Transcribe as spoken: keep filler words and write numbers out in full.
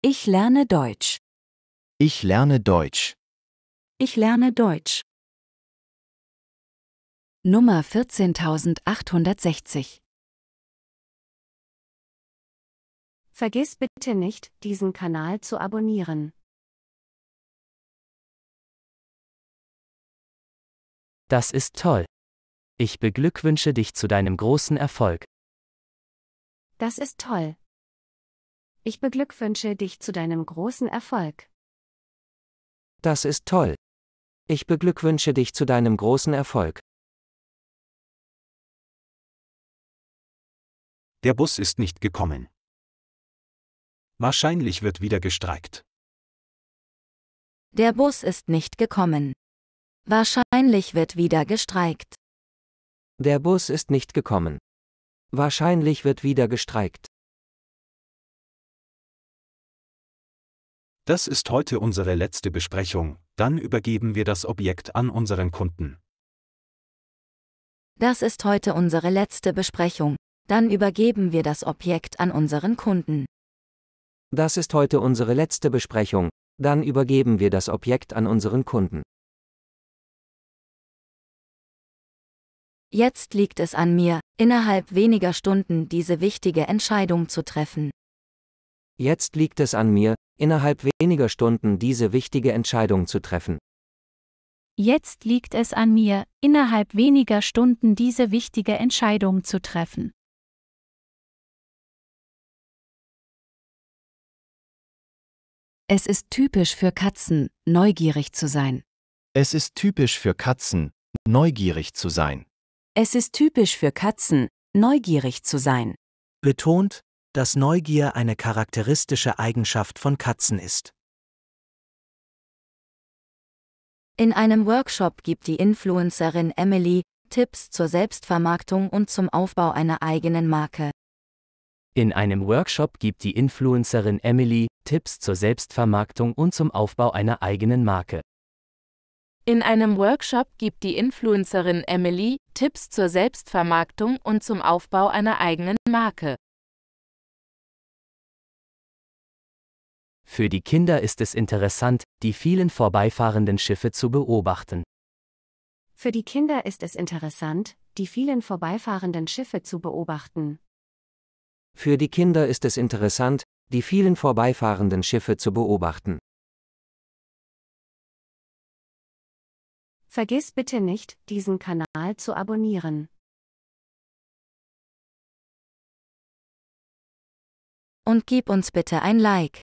Ich lerne Deutsch. Ich lerne Deutsch. Ich lerne Deutsch. Nummer vierzehntausendachthundertsechzig. Vergiss bitte nicht, diesen Kanal zu abonnieren. Das ist toll. Ich beglückwünsche dich zu deinem großen Erfolg. Das ist toll. Ich beglückwünsche dich zu deinem großen Erfolg. Das ist toll. Ich beglückwünsche dich zu deinem großen Erfolg. Der Bus ist nicht gekommen. Wahrscheinlich wird wieder gestreikt. Der Bus ist nicht gekommen. Wahrscheinlich wird wieder gestreikt. Der Bus ist nicht gekommen. Wahrscheinlich wird wieder gestreikt. Das ist heute unsere letzte Besprechung, dann übergeben wir das Objekt an unseren Kunden. Das ist heute unsere letzte Besprechung, dann übergeben wir das Objekt an unseren Kunden. Das ist heute unsere letzte Besprechung, dann übergeben wir das Objekt an unseren Kunden. Jetzt liegt es an mir, innerhalb weniger Stunden diese wichtige Entscheidung zu treffen. Jetzt liegt es an mir, innerhalb weniger Stunden diese wichtige Entscheidung zu treffen. Jetzt liegt es an mir, innerhalb weniger Stunden diese wichtige Entscheidung zu treffen. Es ist typisch für Katzen, neugierig zu sein. Es ist typisch für Katzen, neugierig zu sein. Es ist typisch für Katzen, neugierig zu sein. Betont, dass Neugier eine charakteristische Eigenschaft von Katzen ist. In einem Workshop gibt die Influencerin Emily Tipps zur Selbstvermarktung und zum Aufbau einer eigenen Marke. In einem Workshop gibt die Influencerin Emily Tipps zur Selbstvermarktung und zum Aufbau einer eigenen Marke. In einem Workshop gibt die Influencerin Emily Tipps zur Selbstvermarktung und zum Aufbau einer eigenen Marke. Für die Kinder ist es interessant, die vielen vorbeifahrenden Schiffe zu beobachten. Für die Kinder ist es interessant, die vielen vorbeifahrenden Schiffe zu beobachten. Für die Kinder ist es interessant, die vielen vorbeifahrenden Schiffe zu beobachten. Vergiss bitte nicht, diesen Kanal zu abonnieren. Und gib uns bitte ein Like.